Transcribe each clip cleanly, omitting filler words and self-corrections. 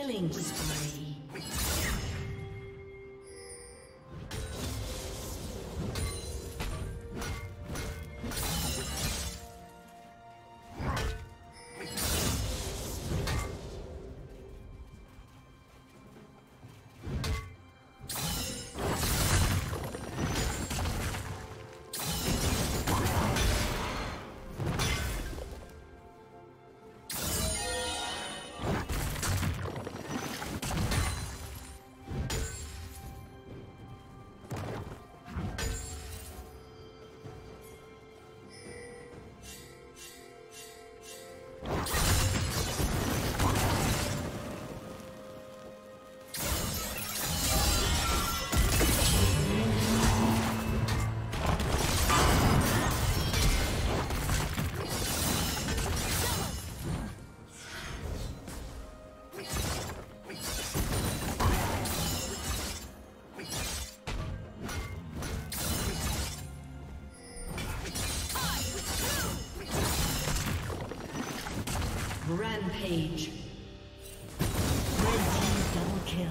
Killing spree. Page. Red team double kill.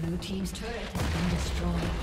Blue team's turret has been destroyed.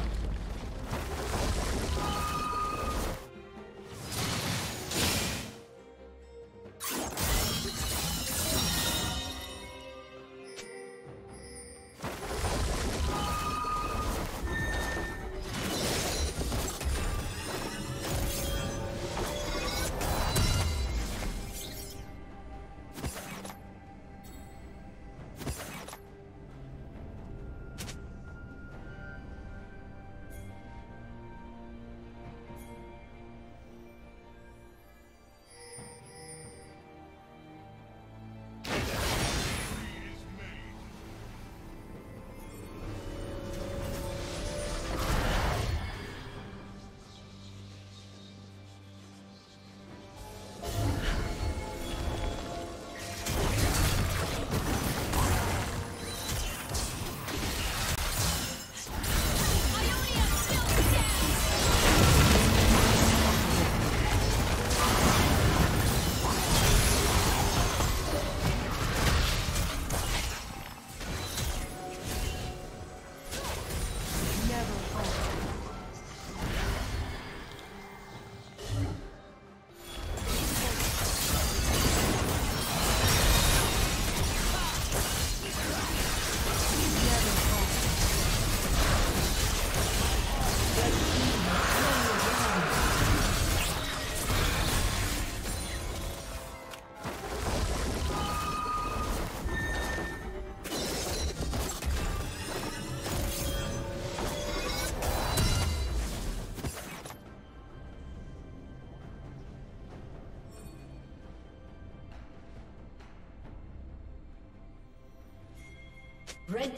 Red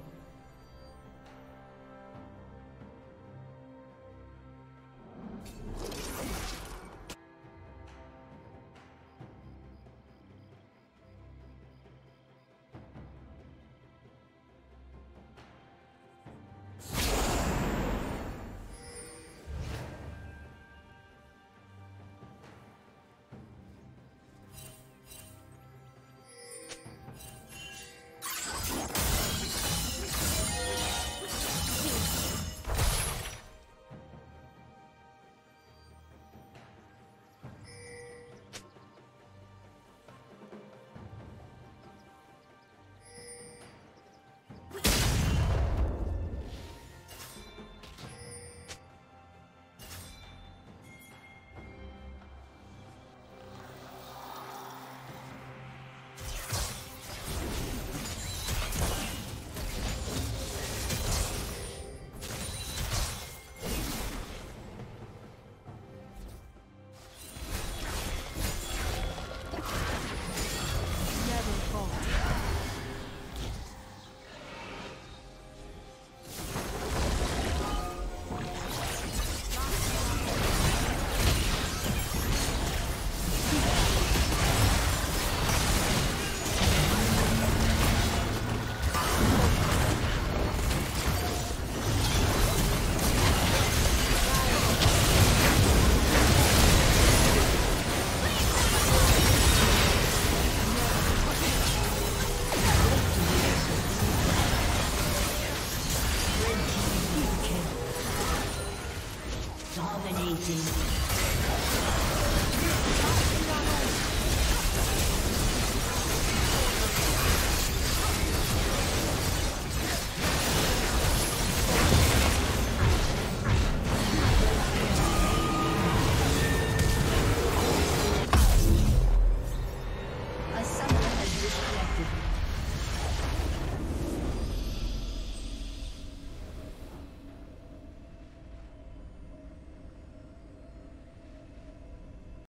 Team.